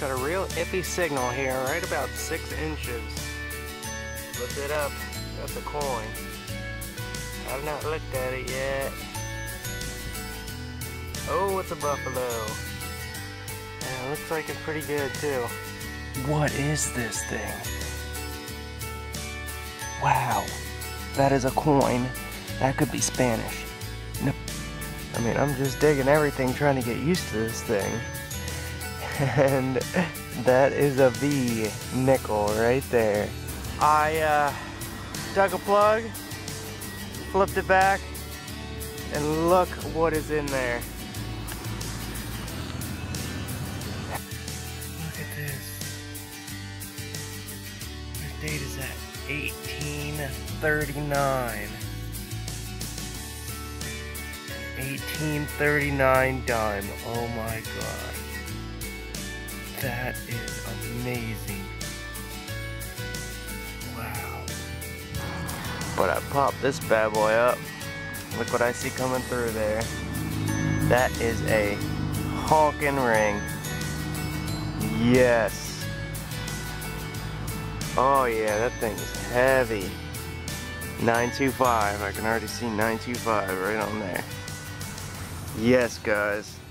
Got a real iffy signal here, right about 6 inches. Look it up. That's a coin. I've not looked at it yet. Oh, it's a buffalo. And it looks like it's pretty good too. What is this thing? Wow. That is a coin. That could be Spanish. No. I mean, I'm just digging everything, trying to get used to this thing. And that is a V nickel right there. I dug a plug, flipped it back, and look what is in there. Look at this. What date is that? 1839. 1839 dime. Oh my god. That is amazing. Wow. But I popped this bad boy up. Look what I see coming through there. That is a honking ring. Yes. Oh yeah, that thing is heavy. 925. I can already see 925 right on there. Yes, guys.